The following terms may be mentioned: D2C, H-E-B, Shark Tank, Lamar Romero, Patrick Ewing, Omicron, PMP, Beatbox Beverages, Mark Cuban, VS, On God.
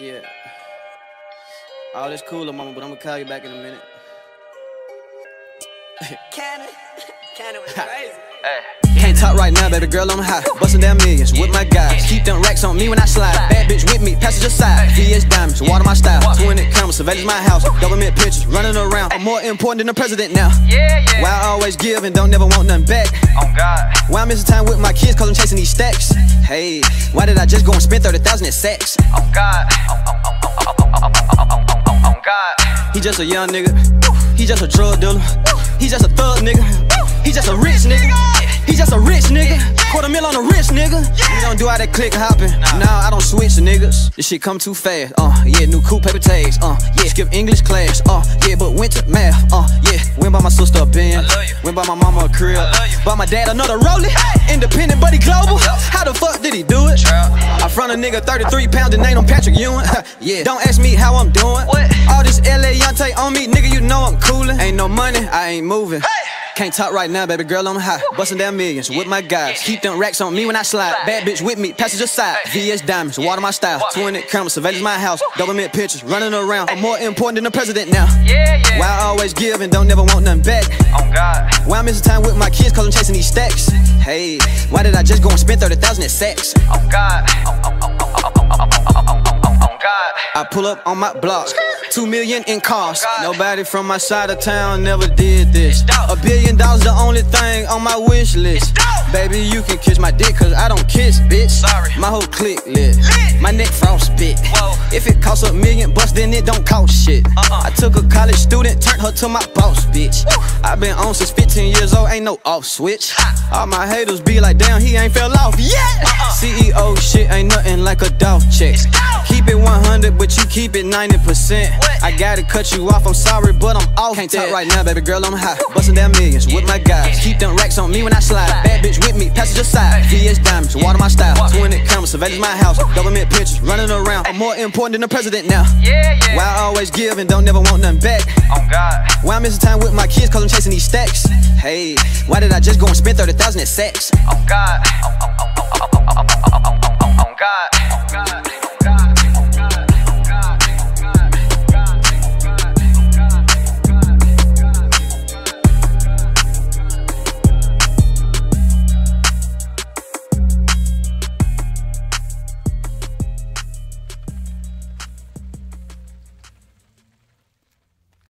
Yeah. All this cool, little mama, but I'm gonna call you back in a minute. Cannon was crazy. Can't talk right now, baby girl, I'm high. Bustin' down millions with my guys. Keep them racks on me when I slide. Bad bitch with me, passenger side. VS diamonds, water my style. 200 cameras, surveillance my house. Government pictures, running around. I'm more important than the president now. Why I always give and don't never want nothing back. On God. Why I'm missing time with my kids, cause I'm chasing these stacks. Hey, why did I just go and spend 30,000 at sex? On God. On God. He just a young nigga. He just a drug dealer. He just a thug nigga. He's just a rich nigga. He's just a rich nigga. $1/4 million on a rich nigga. We don't do all that click hopping. Nah, I don't switch niggas. This shit come too fast. Yeah, new coupe paper tags. Skip English class. Yeah, but went to math. Yeah, went by my sister a Benz. Went by my mama a crib. By my dad another Rollie. Independent but he global. How the fuck did he do it? I front a nigga 33 pounds and name him Patrick Ewing. Yeah, don't ask me how I'm doing. All this LA Yante on me, nigga, you know I'm coolin'. Ain't no money, I ain't moving. Can't talk right now, baby girl, I'm high. Bustin' down millions with my guys. Keep them racks on me when I slide. Bad bitch with me, passenger side. VS diamonds, water my style. 200 cameras, surveillance my house. Government pictures, running around. I'm more important than the president now. Why I always give and don't never want nothing back. On God. Why I'm missing time with my kids, cause I'm chasing these stacks. Hey, why did I just go and spend 30,000 at sex? On God. On God. I pull up on my block. 2 million in cost. Nobody from my side of town never did this. $1 billion the only thing on my wish list. Baby, you can kiss my dick, cause I don't kiss, bitch. Sorry. My whole clique lit. My neck frostbit. If it costs $1 million bucks, then it don't cost shit. I took a college student, turned her to my boss, bitch. I been on since 15 years old, ain't no off switch. All my haters be like, damn, he ain't fell off yet. CEO shit ain't nothing like a dog check. Keep it 100, but you keep it 90%. I gotta cut you off, I'm sorry, but I'm off. Can't talk right now, baby girl, I'm high. Bustin' down millions with my guys. Keep them racks on me when I slide. Bad bitch with me, passenger side. VS diamonds, water my style. 200 cameras, surveillance my house. Government pictures, running around. I'm more important than the president now. Why I always give and don't never want nothing back. On God. Why I'm missing time with my kids, cause I'm chasing these stacks. Hey, why did I just go and spend 30,000 at sex? On God. On God.